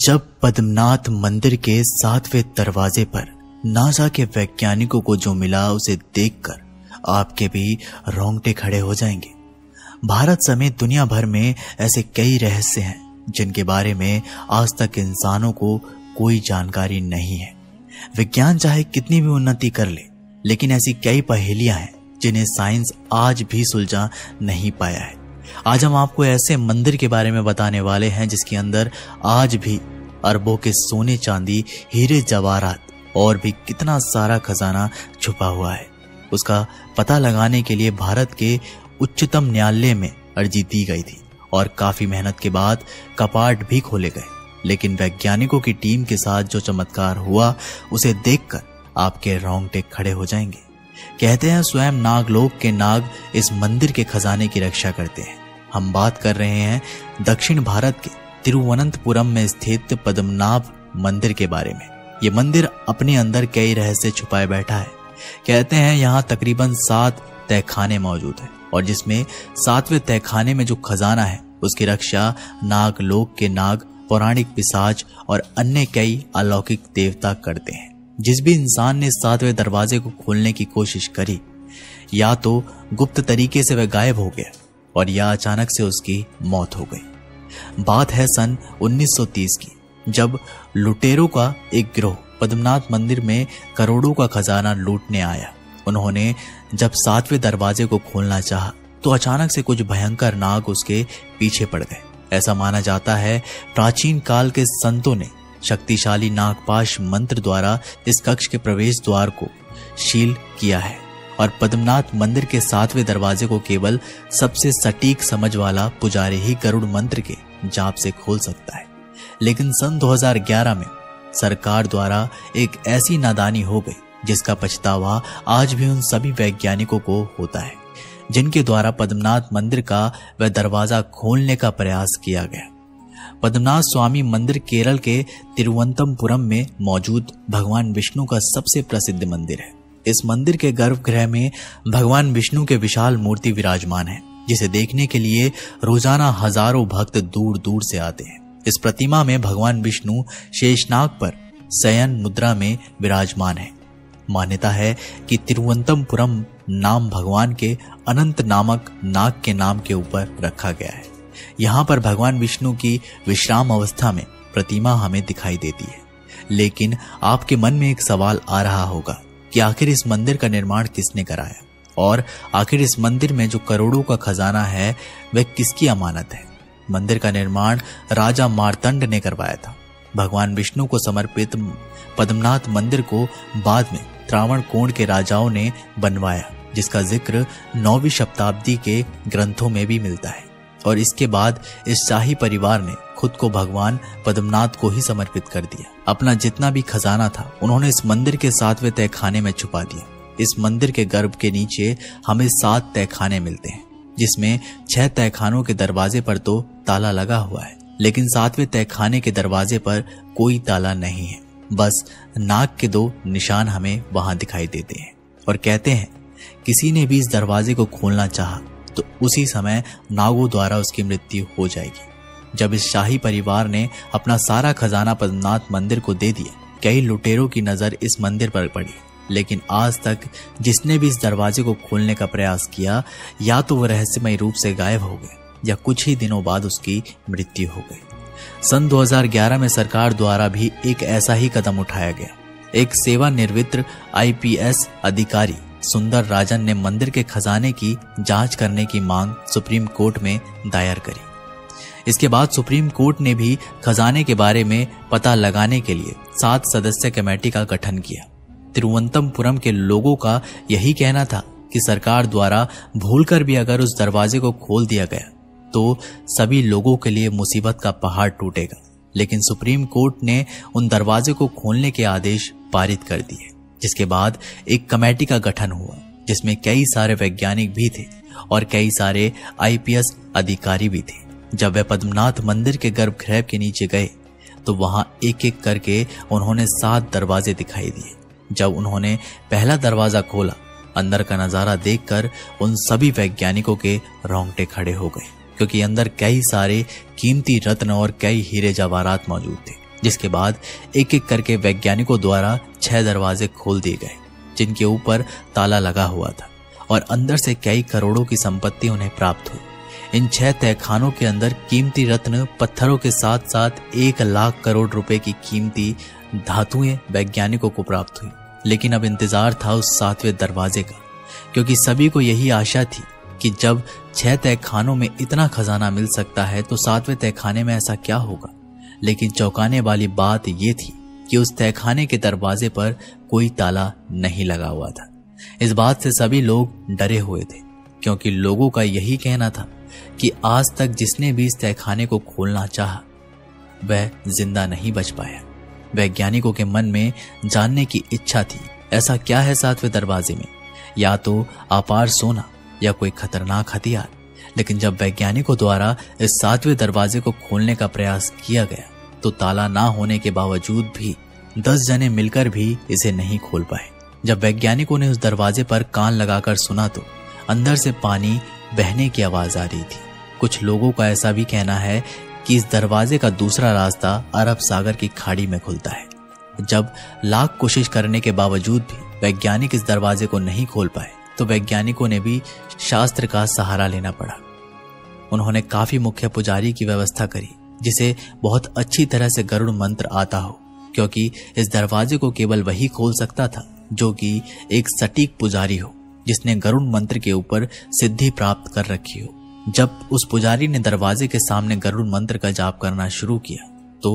जब पद्मनाथ मंदिर के 7वें दरवाजे पर नासा के वैज्ञानिकों को जो मिला उसे देखकर आपके भी रोंगटे खड़े हो जाएंगे। भारत समेत दुनिया भर में ऐसे कई रहस्य हैं जिनके बारे में आज तक इंसानों को कोई जानकारी नहीं है। विज्ञान चाहे कितनी भी उन्नति कर ले, लेकिन ऐसी कई पहेलियां हैं जिन्हें साइंस आज भी सुलझा नहीं पाया है। आज हम आपको ऐसे मंदिर के बारे में बताने वाले हैं जिसके अंदर आज भी अरबों के सोने चांदी, हीरे जवाहरात और भी कितना सारा खजाना छुपा हुआ है। उसका पता लगाने के लिए भारत के उच्चतम न्यायालय में अर्जी दी गई थी और काफी मेहनत के बाद कपाट भी खोले गए, लेकिन वैज्ञानिकों की टीम के साथ जो चमत्कार हुआ उसे देखकर आपके रोंगटे खड़े हो जाएंगे। कहते हैं स्वयं नागलोक के नाग इस मंदिर के खजाने की रक्षा करते हैं। हम बात कर रहे हैं दक्षिण भारत के तिरुवनंतपुरम में स्थित पद्मनाभ मंदिर के बारे में। ये मंदिर अपने अंदर कई रहस्य छुपाए बैठा है। कहते हैं यहाँ तकरीबन 7 तहखाने मौजूद हैं और जिसमें 7वें तहखाने में जो खजाना है उसकी रक्षा नागलोक के नाग, पौराणिक पिशाच और अन्य कई अलौकिक देवता करते हैं। जिस भी इंसान ने 7वें दरवाजे को खोलने की कोशिश करी, या तो गुप्त तरीके से वह गायब हो गया और या अचानक से उसकी मौत हो गई। बात है सन 1930 की, जब लुटेरों का एक गिरोह पद्मनाथ मंदिर में करोड़ों का खजाना लूटने आया। उन्होंने जब 7वें दरवाजे को खोलना चाहा तो अचानक से कुछ भयंकर नाग उसके पीछे पड़ गए। ऐसा माना जाता है प्राचीन काल के संतों ने शक्तिशाली नागपाश मंत्र द्वारा इस कक्ष के प्रवेश द्वार को शील किया है और पद्मनाथ मंदिर के 7वें दरवाजे को केवल सबसे सटीक समझ वाला पुजारी ही गरुड़ मंत्र के जाप से खोल सकता है। लेकिन सन 2011 में सरकार द्वारा एक ऐसी नादानी हो गई जिसका पछतावा आज भी उन सभी वैज्ञानिकों को होता है जिनके द्वारा पद्मनाथ मंदिर का वह दरवाजा खोलने का प्रयास किया गया। पद्मनाभ स्वामी मंदिर केरल के तिरुवनंतपुरम में मौजूद भगवान विष्णु का सबसे प्रसिद्ध मंदिर है। इस मंदिर के गर्भगृह में भगवान विष्णु के विशाल मूर्ति विराजमान है, जिसे देखने के लिए रोजाना हजारों भक्त दूर दूर से आते हैं। इस प्रतिमा में भगवान विष्णु शेषनाग पर शयन मुद्रा में विराजमान है। मान्यता है कि तिरुवनंतपुरम नाम भगवान के अनंत नामक नाग के नाम के ऊपर रखा गया है। यहाँ पर भगवान विष्णु की विश्राम अवस्था में प्रतिमा हमें दिखाई देती है। लेकिन आपके मन में एक सवाल आ रहा होगा कि आखिर इस मंदिर का निर्माण किसने कराया और आखिर इस मंदिर में जो करोड़ों का खजाना है वह किसकी अमानत है। मंदिर का निर्माण राजा मार्तंड ने करवाया था। भगवान विष्णु को समर्पित पद्मनाथ मंदिर को बाद में त्रावण कोंड के राजाओं ने बनवाया, जिसका जिक्र 9वीं शताब्दी के ग्रंथों में भी मिलता है और इसके बाद इस शाही परिवार ने खुद को भगवान पद्मनाथ को ही समर्पित कर दिया। अपना जितना भी खजाना था उन्होंने इस मंदिर के 7वें तहखाने में छुपा दिया। इस मंदिर के गर्भ के नीचे हमें 7 तहखाने मिलते हैं, जिसमें 6 तहखानों के दरवाजे पर तो ताला लगा हुआ है, लेकिन 7वें तहखाने के दरवाजे पर कोई ताला नहीं है। बस नाग के 2 निशान हमें वहां दिखाई देते हैं और कहते हैं किसी ने भी इस दरवाजे को खोलना चाहा तो उसी समय नागों द्वारा उसकी मृत्यु हो जाएगी। जब इस शाही परिवार ने अपना सारा खजाना पद्मनाथ मंदिर को दे दिया, कई लुटेरों की नजर इस मंदिर पर पड़ी, लेकिन आज तक जिसने भी इस दरवाजे को खोलने का प्रयास किया या तो वह रहस्यमय रूप से गायब हो गए या कुछ ही दिनों बाद उसकी मृत्यु हो गई। सन 2011 में सरकार द्वारा भी एक ऐसा ही कदम उठाया गया। एक सेवानिवृत्त IPS अधिकारी सुंदर राजन ने मंदिर के खजाने की जांच करने की मांग सुप्रीम कोर्ट में दायर करी। इसके बाद सुप्रीम कोर्ट ने भी खजाने के बारे में पता लगाने के लिए 7 सदस्यीय कमेटी का गठन किया। तिरुवनंतपुरम के लोगों का यही कहना था कि सरकार द्वारा भूलकर भी अगर उस दरवाजे को खोल दिया गया तो सभी लोगों के लिए मुसीबत का पहाड़ टूटेगा, लेकिन सुप्रीम कोर्ट ने उन दरवाजे को खोलने के आदेश पारित कर दिए। जिसके बाद एक कमेटी का गठन हुआ जिसमें कई सारे वैज्ञानिक भी थे और कई सारे IPS अधिकारी भी थे। जब वे पद्मनाथ मंदिर के गर्भगृह के नीचे गए तो वहां एक एक करके उन्होंने 7 दरवाजे दिखाई दिए। जब उन्होंने पहला दरवाजा खोला, अंदर का नजारा देखकर उन सभी वैज्ञानिकों के रोंगटे खड़े हो गए, क्योंकि अंदर कई सारे कीमती रत्न और कई हीरे जवाहरात मौजूद थे। जिसके बाद एक एक करके वैज्ञानिकों द्वारा 6 दरवाजे खोल दिए गए जिनके ऊपर ताला लगा हुआ था और अंदर से कई करोड़ों की संपत्ति उन्हें प्राप्त हुई। इन 6 तहखानों के अंदर कीमती रत्न पत्थरों के साथ साथ 1 लाख करोड़ रुपए की कीमती धातुएं वैज्ञानिकों को प्राप्त हुई। लेकिन अब इंतजार था उस 7वें दरवाजे का, क्योंकि सभी को यही आशा थी कि जब 6 तहखानों में इतना खजाना मिल सकता है तो 7वें तहखाने में ऐसा क्या होगा। लेकिन चौंकाने वाली बात यह थी कि उस तहखाने के दरवाजे पर कोई ताला नहीं लगा हुआ था। इस बात से सभी लोग डरे हुए थे क्योंकि लोगों का यही कहना था कि आज तक जिसने भी इस तहखाने को खोलना चाहा वह जिंदा नहीं बच पाया। वैज्ञानिकों के मन में जानने की इच्छा थी ऐसा क्या है 7वें दरवाजे में, या तो अपार सोना या कोई खतरनाक हथियार। लेकिन जब वैज्ञानिकों द्वारा इस 7वें दरवाजे को खोलने का प्रयास किया गया तो ताला ना होने के बावजूद भी 10 जने मिलकर भी इसे नहीं खोल पाए। जब वैज्ञानिकों ने उस दरवाजे पर कान लगाकर सुना तो अंदर से पानी बहने की आवाज आ रही थी। कुछ लोगों का ऐसा भी कहना है कि इस दरवाजे का दूसरा रास्ता अरब सागर की खाड़ी में खुलता है। जब लाख कोशिश करने के बावजूद भी वैज्ञानिक इस दरवाजे को नहीं खोल पाए तो वैज्ञानिकों ने भी शास्त्र का सहारा लेना पड़ा। उन्होंने काफी मुख्य पुजारी की व्यवस्था करी जिसे बहुत अच्छी तरह से गरुड़ मंत्र आता हो, क्योंकि इस दरवाजे को केवल वही खोल सकता था जो कि एक सटीक पुजारी हो जिसने गरुड़ मंत्र के ऊपर सिद्धि प्राप्त कर रखी हो। जब उस पुजारी ने दरवाजे के सामने गरुड़ मंत्र का जाप करना शुरू किया तो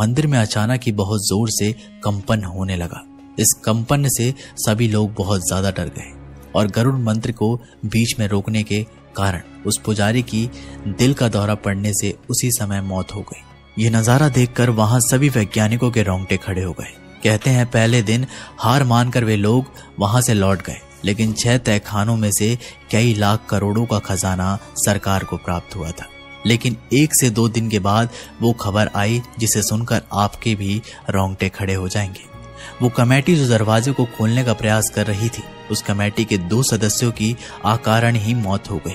मंदिर में अचानक ही बहुत जोर से कंपन होने लगा। इस कंपन से सभी लोग बहुत ज्यादा डर गए और गरुड़ मंत्र को बीच में रोकने के कारण उस पुजारी की दिल का दौरा पड़ने से उसी समय मौत हो गई। ये नजारा देखकर वहां सभी वैज्ञानिकों के रोंगटे खड़े हो गए। कहते हैं पहले दिन हार मानकर वे लोग वहां से लौट गए, लेकिन 6 तहखानों में से कई लाख करोड़ों का खजाना सरकार को प्राप्त हुआ था। लेकिन 1 से 2 दिन के बाद वो खबर आई जिसे सुनकर आपके भी रोंगटे खड़े हो जाएंगे। वो कमेटी जो दरवाजे को खोलने का प्रयास कर रही थी, उस कमेटी के 2 सदस्यों की अकारण ही मौत हो गई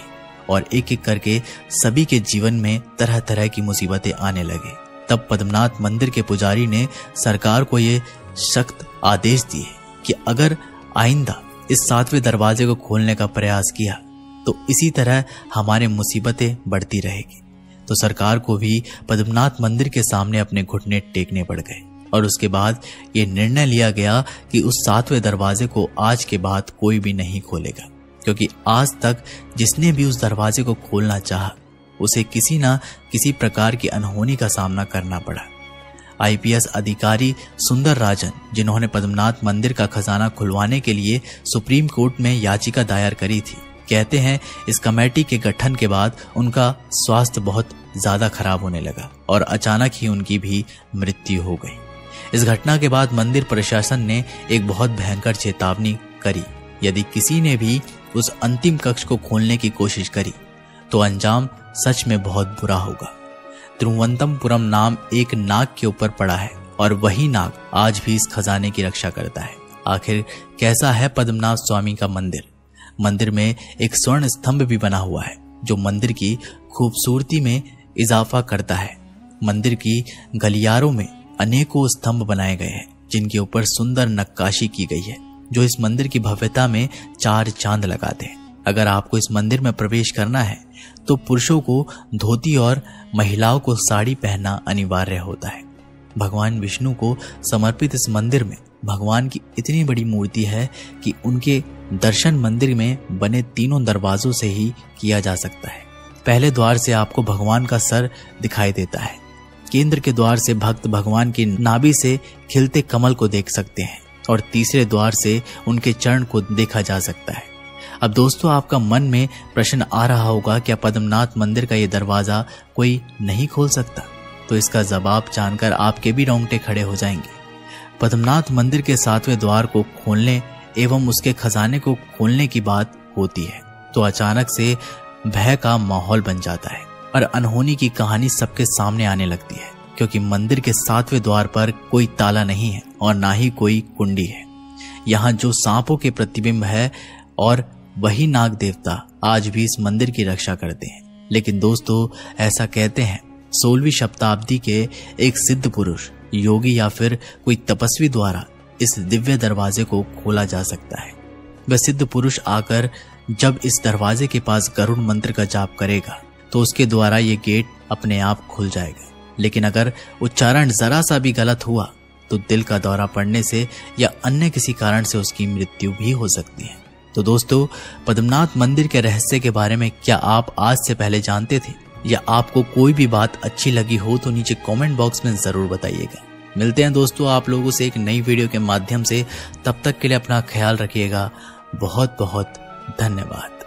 और एक एक करके सभी के जीवन में तरह तरह की मुसीबतें आने लगे। तब पद्मनाथ मंदिर के पुजारी ने सरकार को ये सख्त आदेश दिए कि अगर आइंदा इस 7वें दरवाजे को खोलने का प्रयास किया तो इसी तरह हमारे मुसीबतें बढ़ती रहेगी। तो सरकार को भी पद्मनाथ मंदिर के सामने अपने घुटने टेकने पड़ गए और उसके बाद ये निर्णय लिया गया कि उस 7वें दरवाजे को आज के बाद कोई भी नहीं खोलेगा, क्योंकि आज तक जिसने भी उस दरवाजे को खोलना चाहा उसे किसी ना किसी प्रकार की अनहोनी का सामना करना पड़ा। आईपीएस अधिकारी सुंदर राजन, जिन्होंने पद्मनाथ मंदिर का खजाना खुलवाने के लिए सुप्रीम कोर्ट में याचिका दायर करी थी, कहते हैं इस कमेटी के गठन के बाद उनका स्वास्थ्य बहुत ज्यादा खराब होने लगा और अचानक ही उनकी भी मृत्यु हो गई। इस घटना के बाद मंदिर प्रशासन ने एक बहुत भयंकर चेतावनी करी, यदि किसी ने भी उस अंतिम कक्ष को खोलने की कोशिश करी तो अंजाम सच में बहुत बुरा होगा। तिरुवनंतपुरम नाम एक नाग के ऊपर पड़ा है और वही नाग आज भी इस खजाने की रक्षा करता है। आखिर कैसा है पद्मनाभ स्वामी का मंदिर? मंदिर में एक स्वर्ण स्तंभ भी बना हुआ है जो मंदिर की खूबसूरती में इजाफा करता है। मंदिर की गलियारों में अनेकों स्तंभ बनाए गए हैं जिनके ऊपर सुंदर नक्काशी की गई है जो इस मंदिर की भव्यता में 4 चांद लगाते हैं। अगर आपको इस मंदिर में प्रवेश करना है तो पुरुषों को धोती और महिलाओं को साड़ी पहनना अनिवार्य होता है। भगवान विष्णु को समर्पित इस मंदिर में भगवान की इतनी बड़ी मूर्ति है कि उनके दर्शन मंदिर में बने 3 दरवाजों से ही किया जा सकता है। पहले द्वार से आपको भगवान का सर दिखाई देता है। केंद्र के द्वार से भक्त भगवान की नाभि से खिलते कमल को देख सकते हैं और तीसरे द्वार से उनके चरण को देखा जा सकता है। अब दोस्तों, आपका मन में प्रश्न आ रहा होगा क्या पद्मनाथ मंदिर का ये दरवाजा कोई नहीं खोल सकता? तो इसका जवाब जानकर आपके भी रोंगटे खड़े हो जाएंगे। पद्मनाथ मंदिर के 7वें द्वार को खोलने एवं उसके खजाने को खोलने की बात होती है तो अचानक से भय का माहौल बन जाता है और अनहोनी की कहानी सबके सामने आने लगती है, क्योंकि मंदिर के 7वें द्वार पर कोई ताला नहीं है और ना ही कोई कुंडी है। यहाँ जो सांपों के प्रतिबिंब है और वही नाग देवता आज भी इस मंदिर की रक्षा करते हैं। लेकिन दोस्तों, ऐसा कहते हैं 16वीं शताब्दी के एक सिद्ध पुरुष योगी या फिर कोई तपस्वी द्वारा इस दिव्य दरवाजे को खोला जा सकता है। वह सिद्ध पुरुष आकर जब इस दरवाजे के पास गरुड़ मंत्र का जाप करेगा तो उसके द्वारा ये गेट अपने आप खुल जाएगा। लेकिन अगर उच्चारण जरा सा भी गलत हुआ तो दिल का दौरा पड़ने से या अन्य किसी कारण से उसकी मृत्यु भी हो सकती है। तो दोस्तों, पद्मनाभ मंदिर के रहस्य के बारे में क्या आप आज से पहले जानते थे, या आपको कोई भी बात अच्छी लगी हो तो नीचे कमेंट बॉक्स में जरूर बताइएगा। मिलते हैं दोस्तों आप लोगों से एक नई वीडियो के माध्यम से। तब तक के लिए अपना ख्याल रखिएगा। बहुत बहुत धन्यवाद।